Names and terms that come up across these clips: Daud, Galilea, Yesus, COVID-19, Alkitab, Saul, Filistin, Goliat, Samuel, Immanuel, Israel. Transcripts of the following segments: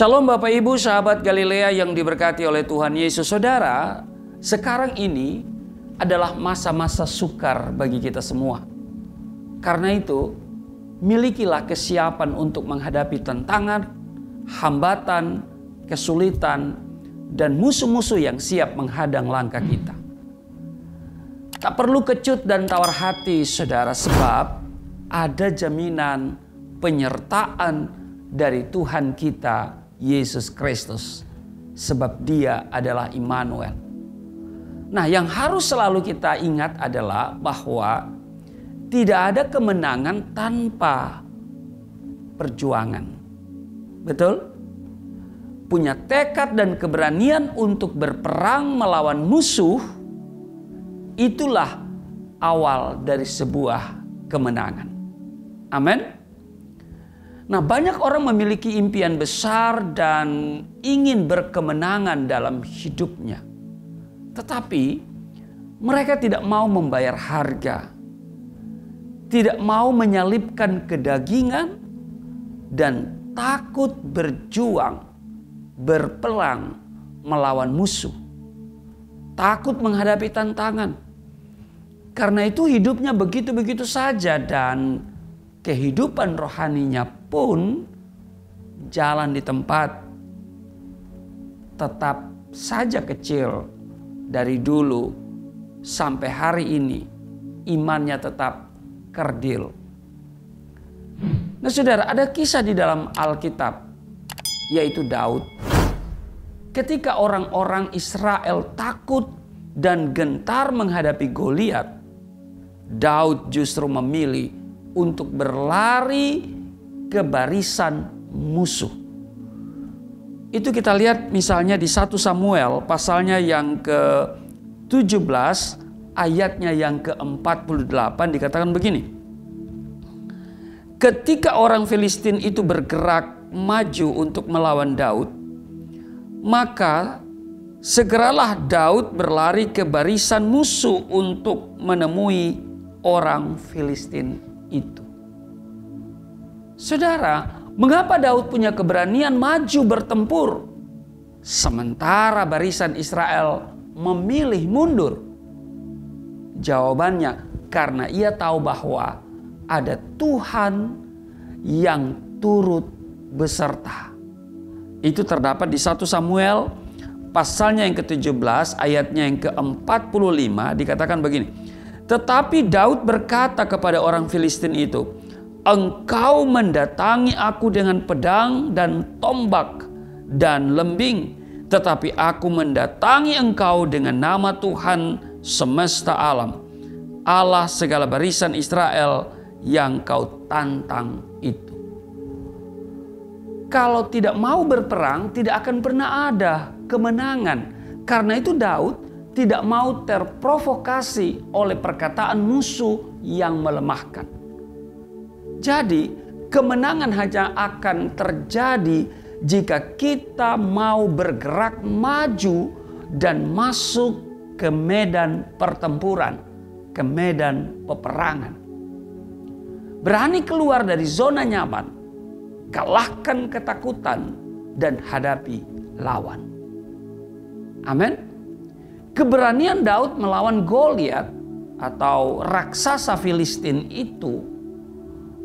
Shalom Bapak Ibu sahabat Galilea yang diberkati oleh Tuhan Yesus. Saudara, sekarang ini adalah masa-masa sukar bagi kita semua. Karena itu, milikilah kesiapan untuk menghadapi tantangan, hambatan, kesulitan, dan musuh-musuh yang siap menghadang langkah kita. Tak perlu kecut dan tawar hati, saudara, sebab ada jaminan penyertaan dari Tuhan kita, Yesus Kristus. Sebab Dia adalah Immanuel. Nah, yang harus selalu kita ingat adalah bahwa tidak ada kemenangan tanpa perjuangan. Betul? Punya tekad dan keberanian untuk berperang melawan musuh, itulah awal dari sebuah kemenangan. Amin. Nah, banyak orang memiliki impian besar dan ingin berkemenangan dalam hidupnya. Tetapi mereka tidak mau membayar harga, tidak mau menyalipkan kedagingan, dan takut berjuang, berperang melawan musuh. Takut menghadapi tantangan. Karena itu hidupnya begitu-begitu saja dan kehidupan rohaninya pun jalan di tempat. Tetap saja kecil dari dulu sampai hari ini. Imannya tetap kerdil. Nah saudara, ada kisah di dalam Alkitab yaitu Daud. Ketika orang-orang Israel takut dan gentar menghadapi Goliat, Daud justru memilih untuk berlari ke barisan musuh. Itu kita lihat misalnya di 1 Samuel pasalnya yang ke-17 ayatnya yang ke-48 dikatakan begini. Ketika orang Filistin itu bergerak maju untuk melawan Daud, maka segeralah Daud berlari ke barisan musuh untuk menemui orang Filistin itu. Saudara, mengapa Daud punya keberanian maju bertempur, sementara barisan Israel memilih mundur? Jawabannya, karena ia tahu bahwa ada Tuhan yang turut beserta. Itu terdapat di 1 Samuel pasalnya yang ke-17 ayatnya yang ke-45 dikatakan begini. Tetapi Daud berkata kepada orang Filistin itu, engkau mendatangi aku dengan pedang dan tombak dan lembing, tetapi aku mendatangi engkau dengan nama Tuhan semesta alam, Allah segala barisan Israel yang kau tantang itu. Kalau tidak mau berperang, tidak akan pernah ada kemenangan. Karena itu Daud tidak mau terprovokasi oleh perkataan musuh yang melemahkan. Jadi kemenangan hanya akan terjadi jika kita mau bergerak maju dan masuk ke medan pertempuran, ke medan peperangan. Berani keluar dari zona nyaman, kalahkan ketakutan dan hadapi lawan. Amin. Keberanian Daud melawan Goliat atau raksasa Filistin itu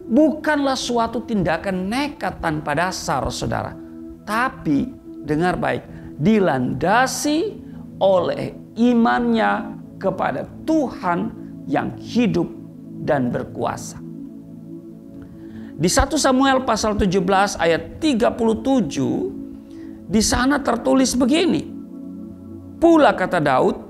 bukanlah suatu tindakan nekat tanpa dasar, saudara. Tapi dengar baik, dilandasi oleh imannya kepada Tuhan yang hidup dan berkuasa. Di 1 Samuel pasal 17 ayat 37 di sana tertulis begini. Pula kata Daud,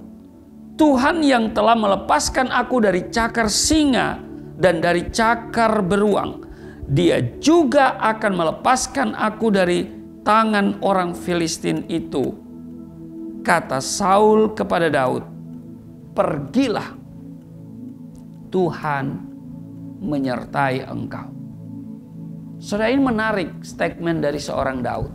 Tuhan yang telah melepaskan aku dari cakar singa dan dari cakar beruang, Dia juga akan melepaskan aku dari tangan orang Filistin itu. Kata Saul kepada Daud, pergilah, Tuhan menyertai engkau. Saudara, ini menarik statement dari seorang Daud.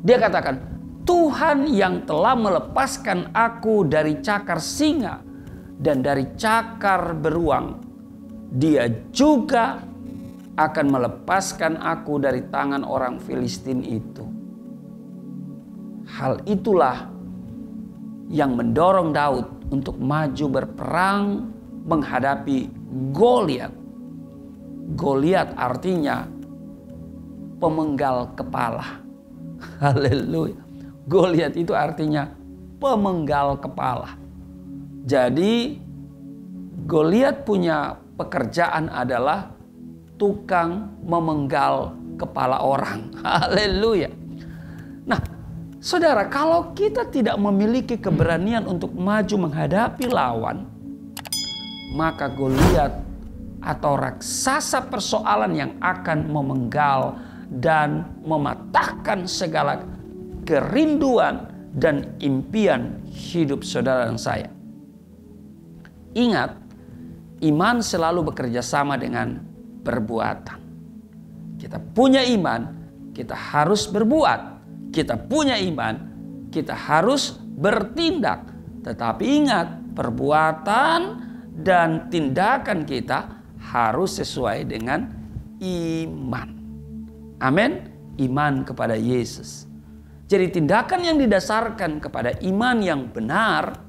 Dia katakan, Tuhan yang telah melepaskan aku dari cakar singa dan dari cakar beruang, Dia juga akan melepaskan aku dari tangan orang Filistin itu. Hal itulah yang mendorong Daud untuk maju berperang menghadapi Goliat. Goliat artinya pemenggal kepala. Haleluya. Goliat itu artinya pemenggal kepala. Jadi Goliat punya pekerjaan adalah tukang memenggal kepala orang. Haleluya. Nah, saudara, kalau kita tidak memiliki keberanian untuk maju menghadapi lawan, maka Goliat atau raksasa persoalan yang akan memenggal dan mematahkan segala kerinduan dan impian hidup saudara dan saya. Ingat, iman selalu bekerja sama dengan perbuatan. Kita punya iman, kita harus berbuat. Kita punya iman, kita harus bertindak. Tetapi ingat, perbuatan dan tindakan kita harus sesuai dengan iman. Amin. Iman kepada Yesus. Jadi tindakan yang didasarkan kepada iman yang benar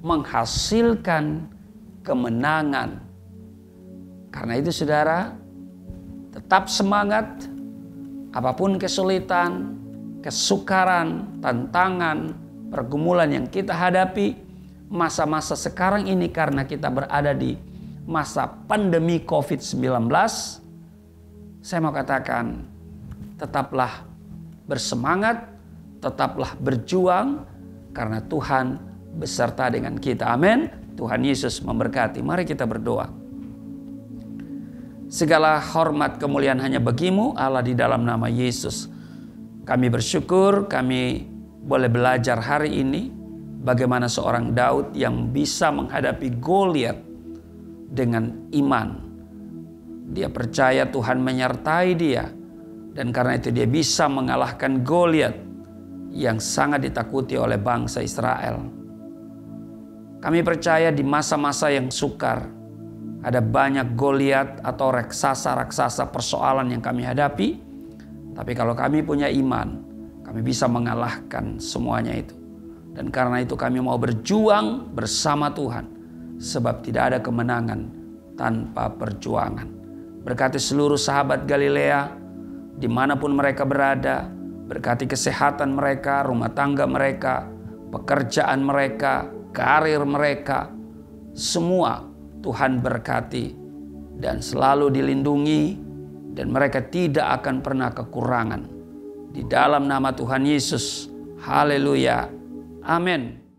menghasilkan kemenangan. Karena itu saudara, tetap semangat apapun kesulitan, kesukaran, tantangan, pergumulan yang kita hadapi masa-masa sekarang ini, karena kita berada di masa pandemi COVID-19. Saya mau katakan, tetaplah bersemangat, tetaplah berjuang, karena Tuhan beserta dengan kita. Amin. Tuhan Yesus memberkati. Mari kita berdoa. Segala hormat kemuliaan hanya bagimu Allah, di dalam nama Yesus. Kami bersyukur kami boleh belajar hari ini bagaimana seorang Daud yang bisa menghadapi Goliat dengan iman. Dia percaya Tuhan menyertai dia, dan karena itu dia bisa mengalahkan Goliat yang sangat ditakuti oleh bangsa Israel. Kami percaya di masa-masa yang sukar ada banyak Goliat atau raksasa-raksasa persoalan yang kami hadapi. Tapi kalau kami punya iman, kami bisa mengalahkan semuanya itu. Dan karena itu kami mau berjuang bersama Tuhan. Sebab tidak ada kemenangan tanpa perjuangan. Berkati seluruh sahabat Galilea, dimanapun mereka berada. Berkati kesehatan mereka, rumah tangga mereka, pekerjaan mereka, karir mereka. Semua Tuhan berkati dan selalu dilindungi, dan mereka tidak akan pernah kekurangan. Di dalam nama Tuhan Yesus. Haleluya. Amin.